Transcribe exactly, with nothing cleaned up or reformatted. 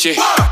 shit.